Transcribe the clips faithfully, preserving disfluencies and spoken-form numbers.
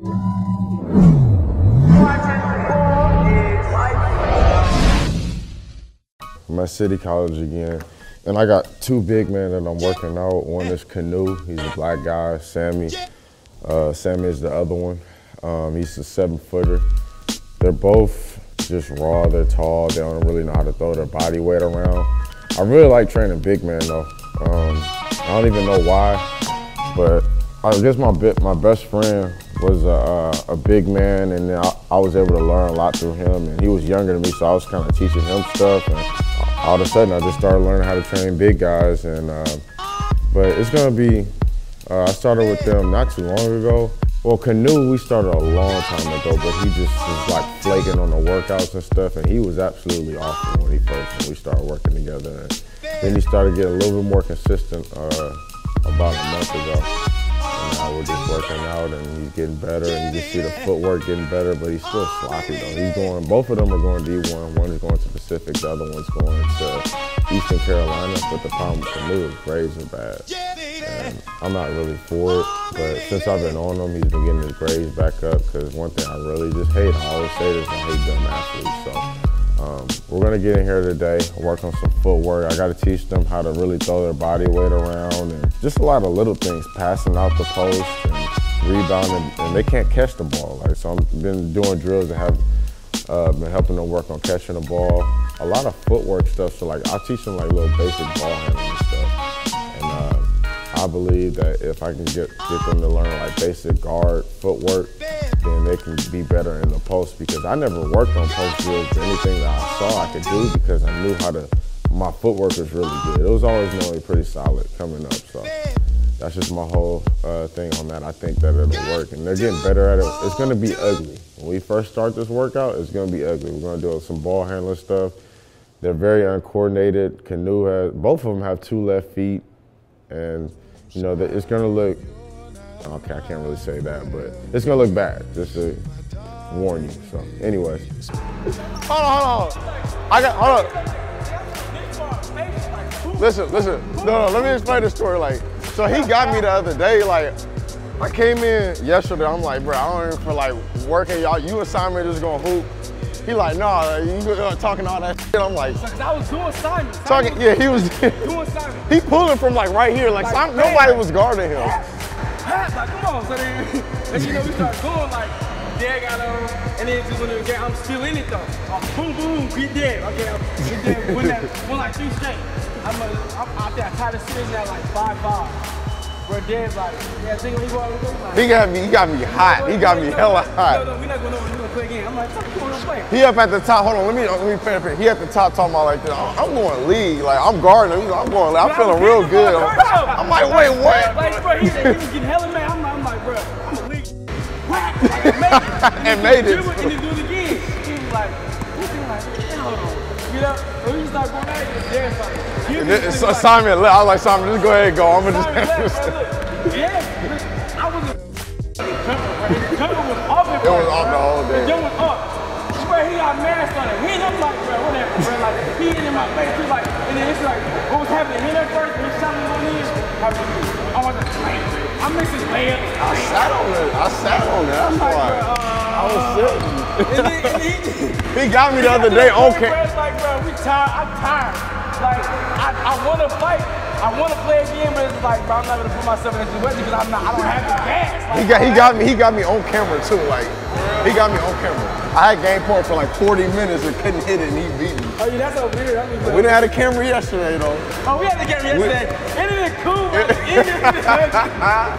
I'm at City College again, and I got two big men that I'm working out. One is Canu, he's a black guy, Sammy. Uh, Sammy is the other one. Um, he's a seven-footer. They're both just raw, they're tall, they don't really know how to throw their body weight around. I really like training big men though. Um, I don't even know why, but I guess my my best friend was a, uh, a big man, and I, I was able to learn a lot through him, and he was younger than me, so I was kind of teaching him stuff, and all of a sudden I just started learning how to train big guys. And uh, but it's gonna be, uh, I started with them not too long ago. Well, Canu, we started a long time ago, but he just was like flaking on the workouts and stuff, and he was absolutely awesome when he first, when we started working together. And then he started getting a little bit more consistent uh, about a month ago. And now we're just working out, and he's getting better, and you can see the footwork getting better, but he's still sloppy though. He's going, both of them are going D one. One is going to Pacific, the other one's going to Eastern Carolina, but the problem with Canu is grades are bad. And I'm not really for it, but since I've been on him, he's been getting his grades back up, because one thing I really just hate, I always say this, I hate dumb athletes. So um, we're going to get in here today, work on some footwork. I got to teach them how to really throw their body weight around, and just a lot of little things, passing out the post and rebounding, and they can't catch the ball. Like, so I've been doing drills that have uh, been helping them work on catching the ball. A lot of footwork stuff, so like I'll teach them like little basic ball handling and stuff. I believe that if I can get, get them to learn like basic guard footwork, then they can be better in the post, because I never worked on post drills or anything that I saw I could do, because I knew how to, my footwork was really good. It was always normally pretty solid coming up, so that's just my whole uh, thing on that. I think that it'll work, and they're getting better at it. It's gonna be ugly. When we first start this workout, it's gonna be ugly. We're gonna do some ball handling stuff. They're very uncoordinated. Canu has, both of them have two left feet, and you know, it's gonna look, okay, I can't really say that, but it's gonna look bad, just to warn you, so anyways. Hold on, hold on, I got, hold on. Listen, listen, no, no, let me explain the story, like, so he got me the other day, like, I came in yesterday, I'm like, bro, I don't even feel like working, y'all, you and Sammy just gonna hoop. He like, nah, you uh, talking all that shit. I'm like, cause I was doing Simon. Simon talking, was, yeah, he was doing Simon. He pulling from like right here, like, like Simon, nobody was guarding him. Pat, like, come on. So then, then you know we start going like, yeah, got um, and then just when again, I'm still in it though. Oh, boom, boom, we dead. Okay, we dead. Win that, win like three straight. I'm, a, I'm out there, I tied the spin at like five five. We're dead, like, yeah, think we go out. He got me, he got me hot. He got me hella hot. No, no, we're not going over, we're going to play again. I'm like, fuck, you want to play? He up at the top, hold on, let me, let me finish. He at the top talking about like this. I'm going league, like, I'm guarding him. I'm going, I'm feeling real good. I'm like, wait, what? Like, bro, he said he was getting hella mad. I'm like, I'm like, bro, I'm a league. Whack! And made it. And then do it again. He was like, he's like, hold on. Get up. So he was like, bro, that is dance like this. So, Simon, I was like, Simon, just go ahead and go. I'm gonna just. Simon, yeah, I was. The cover was off. It was off the whole day. It was up. He got mad on it. He and I'm like, bro, whatever, bro. Like, he hit in my face. He's like, and then it's like, what was happening? He there first, and Simon on in. I was like, I missed his layup. I sat on it. I sat on it. That's why. I was sitting. He got me the other day. Okay. Like, bro, we tired. I'm tired. Like, I, I want to fight, I want to play again, but it's like, bro, I'm not going to put myself in a situation because I'm not, I don't have the gas. Like, he, got, he, got me, he got me on camera, too, like, he got me on camera. I had game point for like forty minutes and couldn't hit it, and he beat me. Oh, yeah, that's so weird. That's weird. We didn't have a camera yesterday, though. Oh, we had the camera yesterday. We, it isn't cool, but it isn't I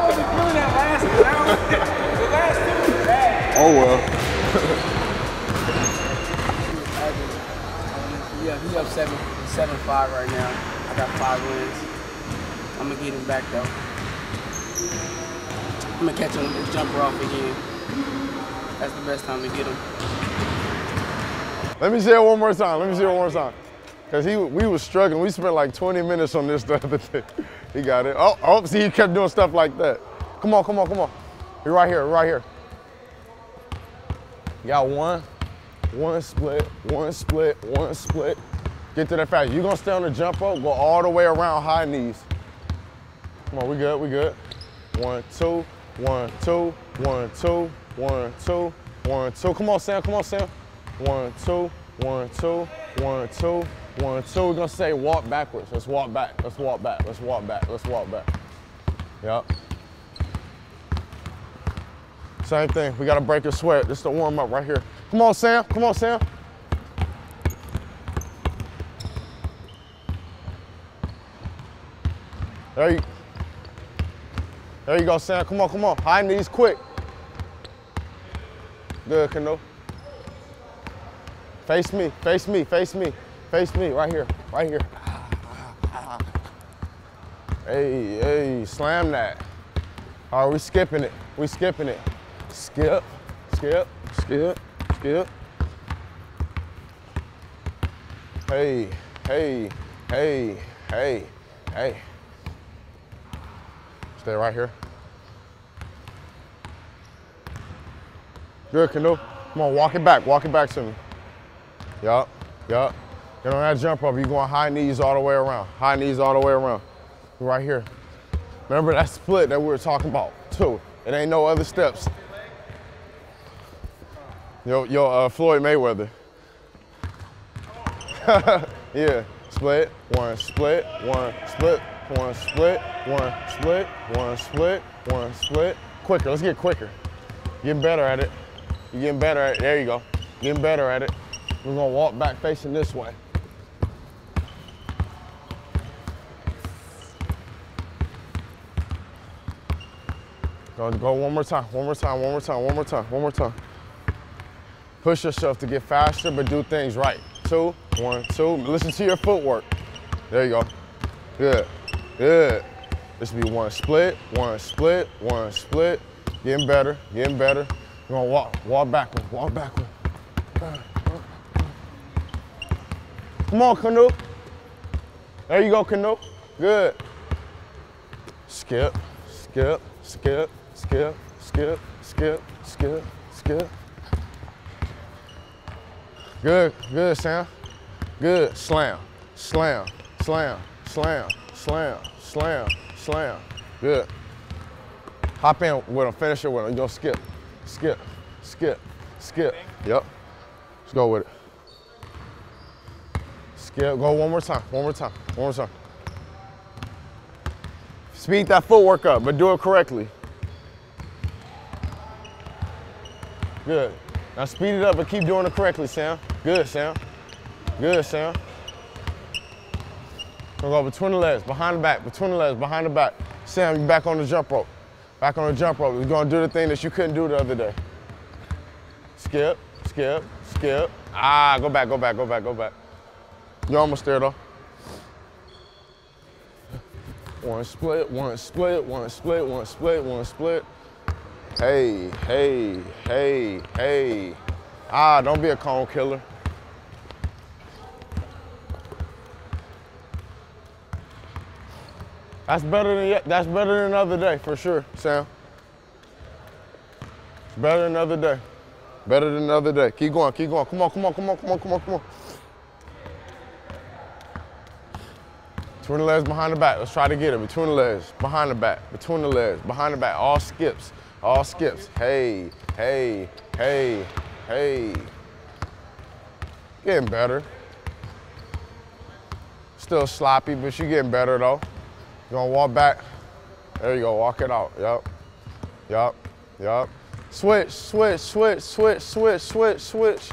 wasn't feeling that last round. The last two was bad. Oh, well. Yeah, he's up seven, seven five right now. I got five wins. I'm gonna get him back though. I'm gonna catch him with this jumper off again. That's the best time to get him. Let me say it one more time. Let me say it one more time. Cause he, we was struggling. We spent like twenty minutes on this the other day. He got it. Oh, oh, see, he kept doing stuff like that. Come on, come on, come on. You're right here, right here. You got one. One split, one split, one split. Get to that fast. You're gonna stay on the jump up, go all the way around high knees. Come on, we good, we good. One, two, One, two, one, two, one, two, one, two. Come on, Sam, come on, Sam. One, two, one, two, one, two, one, two. We're gonna say walk backwards. Let's walk back, let's walk back, let's walk back, let's walk back. Yup. Same thing, we gotta break your sweat. This is the warm up right here. Come on, Sam, come on, Sam. There you, there you go, Sam. Come on, come on. High knees, quick. Good, Canu. Face me, face me, face me, face me. Right here, right here. Hey, hey, slam that. All right, we skipping it. We skipping it. Skip, skip, skip, skip. Hey, hey, hey, hey, hey. Stay right here. Good, Canu. Come on, walk it back. Walk it back to me. Yup, yup. Get on that jump up. You're going high knees all the way around. High knees all the way around. Right here. Remember that split that we were talking about, too. It ain't no other steps. Yo, yo, uh, Floyd Mayweather. Yeah, split, one, split, one, split. One split, one split, one split, one split. Quicker, let's get quicker. Getting better at it. You're getting better at it. There you go. Getting better at it. We're gonna walk back facing this way. Go, go one more time, one more time, one more time, one more time, one more time. Push yourself to get faster, but do things right. Two, one, two. Listen to your footwork. There you go. Good. Good. This will be one split, one split, one split. Getting better, getting better. We're gonna walk, walk backward, walk backward. Come on, Canu. There you go, Canu. Good. Skip, skip, skip, skip, skip, skip, skip, skip. Good, good, Sam. Good. Slam, slam, slam, slam. Slam, slam, slam. Good. Hop in with him, finish it with him. You gonna skip, skip, skip, skip. Yep. Let's go with it. Skip, go one more time, one more time, one more time. Speed that footwork up, but do it correctly. Good. Now speed it up, but keep doing it correctly, Sam. Good, Sam. Good, Sam. We're gonna go between the legs, behind the back, between the legs, behind the back. Sam, you back on the jump rope. Back on the jump rope. You're gonna do the thing that you couldn't do the other day. Skip, skip, skip. Ah, go back, go back, go back, go back. You're almost there though. One split, one split, one split, one split, one split. Hey, hey, hey, hey. Ah, don't be a cone killer. That's better than that's better than another day for sure, Sam. It's better than another day. Better than another day. Keep going, keep going. Come on, come on, come on, come on, come on, come on. Between the legs, behind the back. Let's try to get it. Between the legs, behind the back. Between the legs, behind the back. All skips, all skips. Hey, hey, hey, hey. Getting better. Still sloppy, but you're getting better though. You're gonna walk back. There you go, walk it out. Yup, yup, yup. Switch, switch, switch, switch, switch, switch, switch.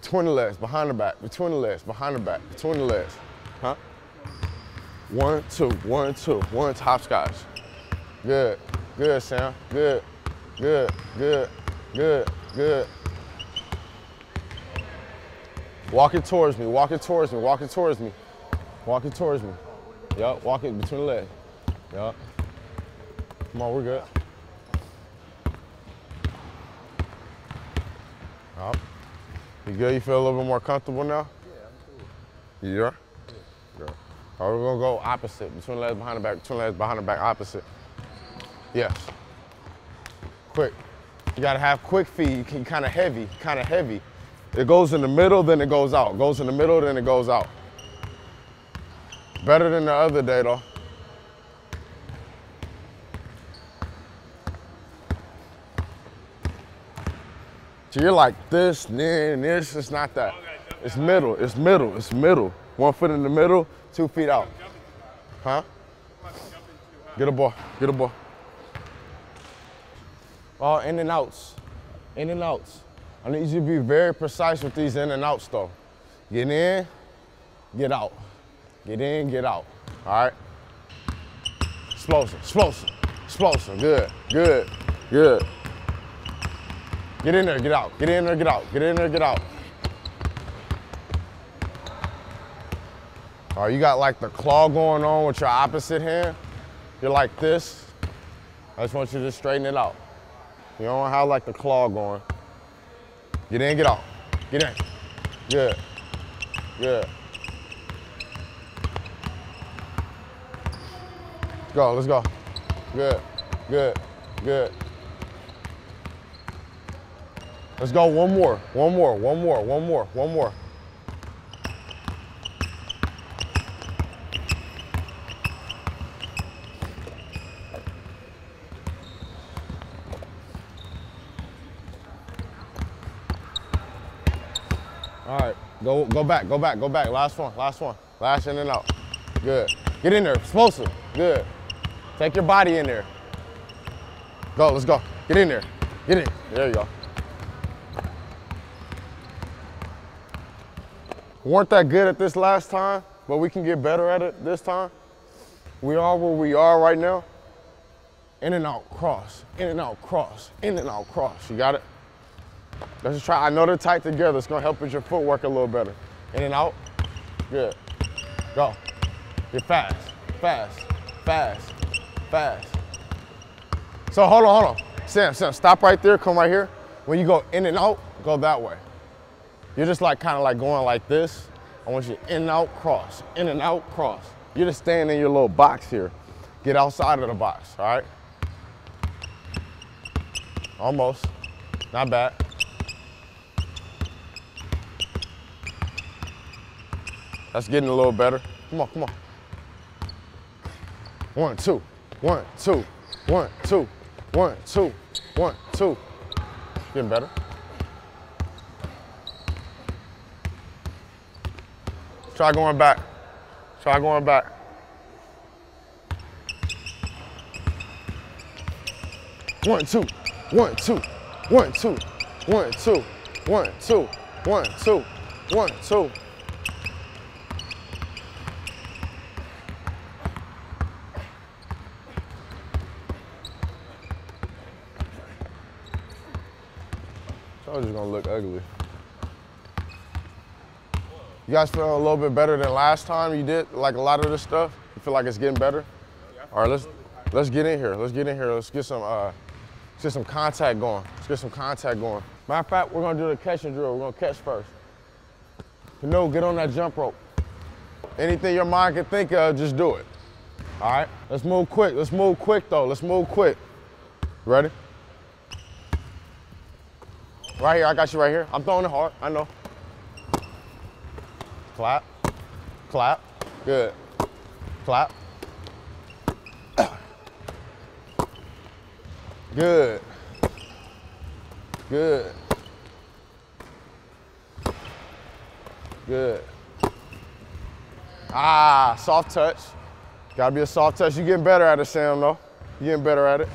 Between the legs, behind the back, between the legs, behind the back, between the legs. Huh? One, two, one, two, one, hopscotch. Good, good, Sam. Good, good, good, good, good. Walk it towards me, walk it towards me, walk it towards me, walk it towards me. Yup, walk it between the legs. Yup. Come on, we're good. Yup. You good? You feel a little bit more comfortable now? Yeah, I'm cool. You are? Yeah. Good. All right, we're gonna go opposite. Between the legs, behind the back, between the legs, behind the back, opposite. Yes. Quick. You gotta have quick feet. You can kinda heavy, kinda heavy. It goes in the middle, then it goes out. Goes in the middle, then it goes out. Better than the other day, though. So you're like this, then this, it's not that. It's middle, it's middle, it's middle. One foot in the middle, two feet out. Huh? Get a ball, get a ball. All uh, in and outs, in and outs. I need you to be very precise with these in and outs though. Get in, get out. Get in, get out, all right? Explosive, explosive, explosive, good, good, good. Get in there, get out, get in there, get out, get in there, get out. All right, you got like the claw going on with your opposite hand. You're like this. I just want you to just straighten it out. You don't have like the claw going. Get in, get out, get in. Good, good. Go, let's go. Good, good, good. Let's go, one more, one more, one more, one more, one more. All right, go, go back, go back, go back. Last one, last one. Last in and out. Good. Get in there, explosive, good. Take your body in there. Go, let's go. Get in there. Get in. There you go. Weren't that good at this last time, but we can get better at it this time. We are where we are right now. In and out, cross. In and out, cross. In and out, cross. You got it? Let's just try. I know they're tight together. It's going to help with your footwork a little better. In and out. Good. Go. You're fast. Fast. Fast. Fast. So hold on, hold on. Sam, Sam, stop right there, come right here. When you go in and out, go that way. You're just like kind of like going like this. I want you to in and out, cross, in and out, cross. You're just staying in your little box here. Get outside of the box, all right? Almost, not bad. That's getting a little better. Come on, come on. One, two, one, two, one, two, one, two, one, two. Getting better. Try going back. Try going back. One, two, one, two, one, two, one, two, one, two, one, two, one, two. I was just gonna look ugly. You guys feel a little bit better than last time you did like a lot of this stuff? You feel like it's getting better? All right, let's let's get in here. Let's get in here. Let's get some uh let's get some contact going. Let's get some contact going. Matter of fact, we're gonna do the catching drill. We're gonna catch first. Canu, get on that jump rope. Anything your mind can think of, just do it. All right, let's move quick. Let's move quick though. Let's move quick. Ready? Right here, I got you right here. I'm throwing it hard, I know. Clap, clap, good. Clap. Good, good. Good. Ah, soft touch. Gotta be a soft touch. You're getting better at it, Sam, though. You're getting better at it.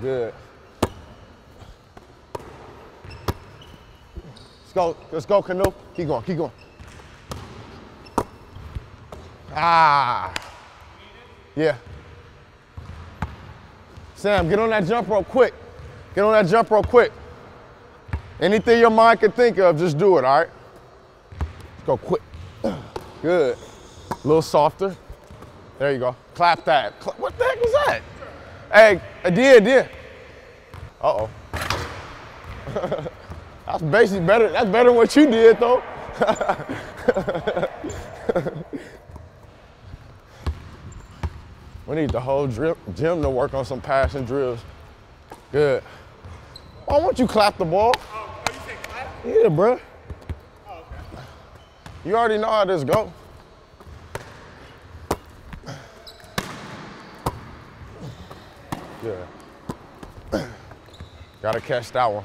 Good. Let's go, let's go, Canu. Keep going, keep going. Ah. Yeah. Sam, get on that jump rope quick. Get on that jump rope quick. Anything your mind can think of, just do it, all right? Let's go quick. Good. A little softer. There you go. Clap that. Cla- what the heck was that? Hey, I did, I did. Uh-oh. That's basically better. That's better than what you did, though. We need the whole drip gym to work on some passing drills. Good. Why won't you clap the ball? Oh, you say clap? Yeah, bro. Oh, okay. You already know how this go. Yeah. Gotta catch that one.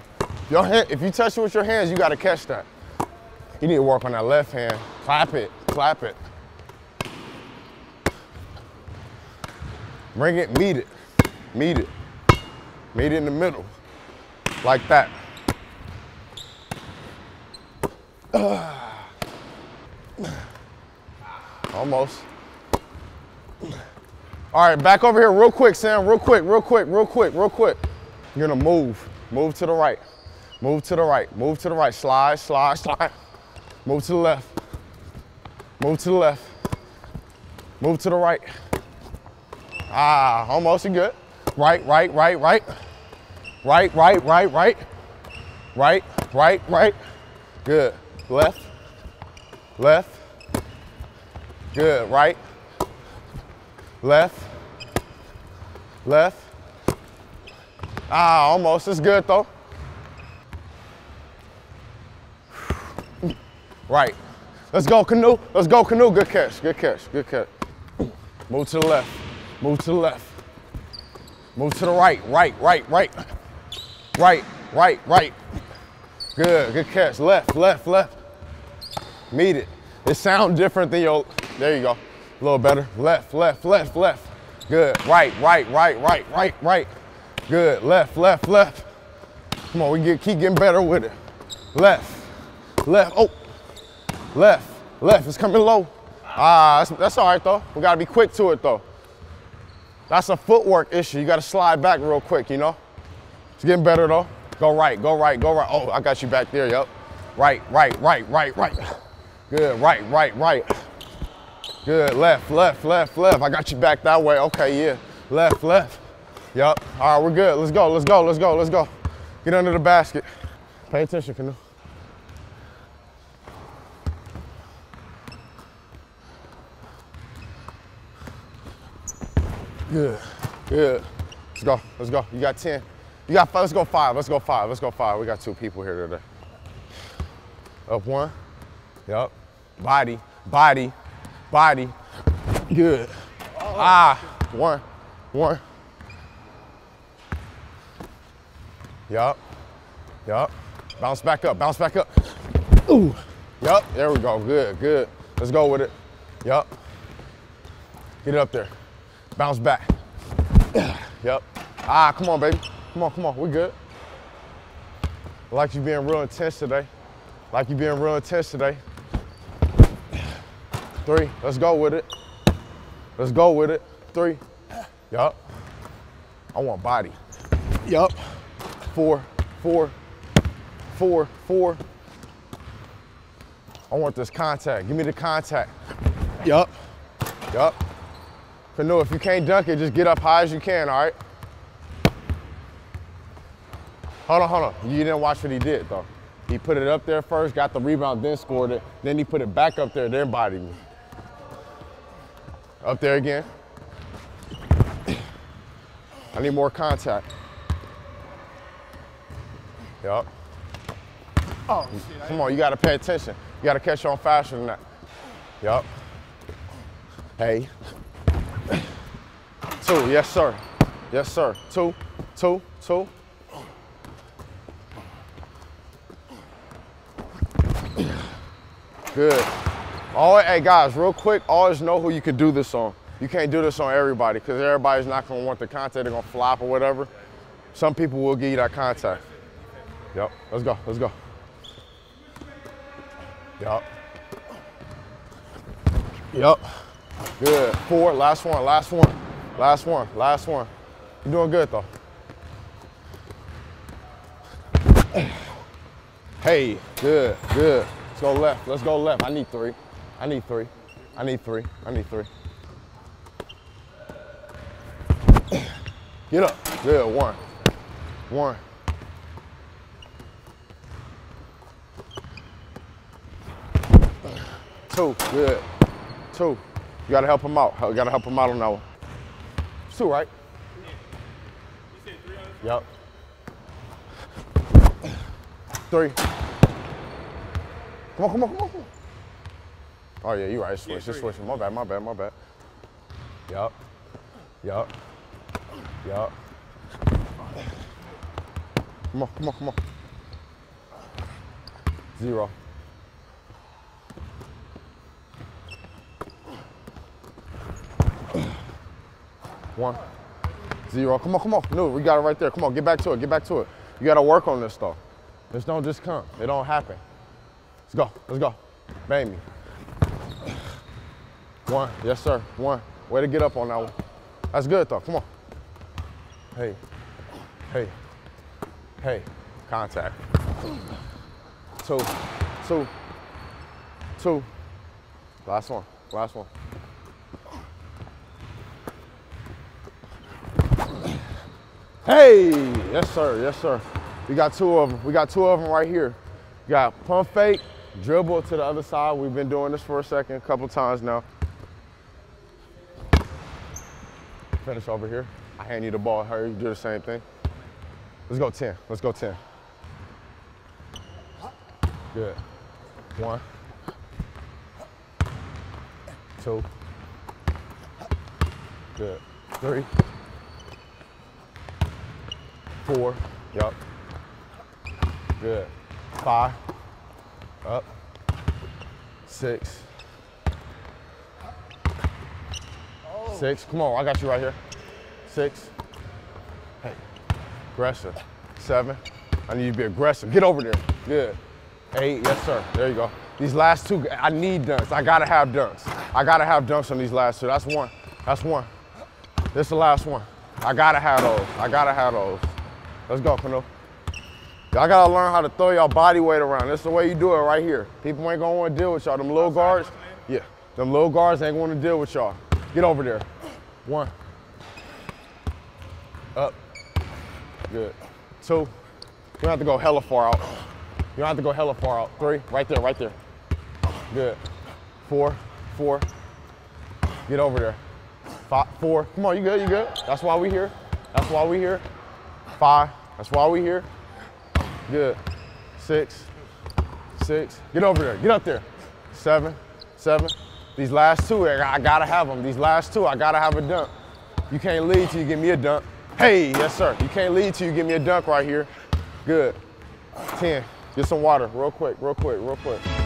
Your hand, if you touch it with your hands, you gotta catch that. You need to work on that left hand. Clap it, clap it. Bring it, meet it, meet it. Meet it in the middle, like that. Almost. All right, back over here real quick, Sam, real quick, real quick, real quick, real quick. You're gonna move, move to the right, move to the right, move to the right, slide, slide, slide. Move to the left, move to the left, move to the right. Ah, almost, you're good. Right, right, right, right. Right, right, right, right. Right, right, right. Good, left, left. Good, right. Left, left. Ah, almost, it's good though. Right, let's go Canu, let's go Canu, good catch, good catch, good catch. Move to the left, move to the left. Move to the right, right, right, right. Right, right, right. Good, good catch, left, left, left. Meet it. It sounds different than your, there you go. A little better. Left, left, left, left. Good. Right, right, right, right, right, right. Good. Left, left, left. Come on, we get, keep getting better with it. Left, left, oh. Left, left, it's coming low. Ah, that's, that's all right though. We gotta be quick to it though. That's a footwork issue. You gotta slide back real quick, you know? It's getting better though. Go right, go right, go right. Oh, I got you back there, yup. Right, right, right, right, right. Good, right, right, right. Good, left, left, left, left. I got you back that way. Okay, yeah. Left, left. Yup. All right, we're good. Let's go, let's go, let's go, let's go. Get under the basket. Pay attention, Canu. Good, good. Let's go, let's go. You got ten. You got five, let's go five, let's go five, let's go five. We got two people here today. Up one. Yup. Body, body. Body, good. Oh. Ah, one, one. Yup, yup. Bounce back up, bounce back up. Ooh, yup, there we go, good, good. Let's go with it, yup. Get it up there, bounce back. Yup, ah, come on, baby. Come on, come on, we good. Like you being real intense today. Like you being real intense today. Three, let's go with it. Let's go with it. Three, yup. I want body. Yup. Four, four, four, four. I want this contact. Give me the contact. Yup, yup. Canu, if you can't dunk it, just get up high as you can, all right? Hold on, hold on. You didn't watch what he did, though. He put it up there first, got the rebound, then scored it. Then he put it back up there, then bodied me. Up there again. I need more contact. Yup. Oh, shit. Come on, you gotta pay attention. You gotta catch on faster than that. Yup. Hey. Two, yes sir. Yes sir. Two, two, two. Good. All, hey guys, real quick, always know who you can do this on. You can't do this on everybody because everybody's not gonna want the contact, they're gonna flop or whatever. Some people will give you that contact. Yup, let's go, let's go. Yup. Yup. Good, four, last one, last one, last one, last one. You're doing good though. Hey, good, good. Let's go left, let's go left. I need three, I need three, I need three, I need three. Get up, good, one, one. Two, good, two. You gotta help him out, you gotta help him out on that one. It's two, right? Yup. Three. Come on, come on, come on, come on. Oh yeah, you're right, switch, yeah, just switching. My bad, my bad, my bad. Yup, yup, yup, Come on, come on, come on. Zero. One. Zero. Come on, come on. No, we got it right there. Come on, get back to it. Get back to it. You got to work on this, though. This don't just come. It don't happen. Let's go. Let's go. Bang me. One. Yes, sir. One. Way to get up on that one. That's good, though. Come on. Hey. Hey. Hey. Contact. Two. Two. Two. Last one. Last one. Hey, yes sir, yes sir. We got two of them. We got two of them right here. We got pump fake, dribble to the other side. We've been doing this for a second, a couple times now. Finish over here. I hand you the ball, hurry, do the same thing. Let's go ten, let's go ten. Good. One. Two. Good. Three. Four, yep, good. Five, up. Six. Oh. Six, come on, I got you right here. Six, hey, aggressive. Seven, I need you to be aggressive. Get over there, good. Eight, yes sir, there you go. These last two, I need dunks, I gotta have dunks. I gotta have dunks on these last two, that's one, that's one. This is the last one. I gotta have those, I gotta have those. Let's go, Canu. Y'all gotta learn how to throw y'all body weight around. That's the way you do it right here. People ain't gonna wanna deal with y'all. Them little guards, yeah. Them little guards ain't gonna deal with y'all. Get over there. One. Up. Good. Two. You don't have to go hella far out. You don't have to go hella far out. Three. Right there, right there. Good. Four. Four. Get over there. Five. Four. Come on, you good, you good. That's why we here. That's why we here. Five, that's why we here. Good. Six, six. Get over there, get up there. Seven, seven. These last two, I gotta have them. These last two, I gotta have a dunk. You can't lead till you give me a dunk. Hey, yes sir. You can't lead till you give me a dunk right here. Good. ten, get some water, real quick, real quick, real quick.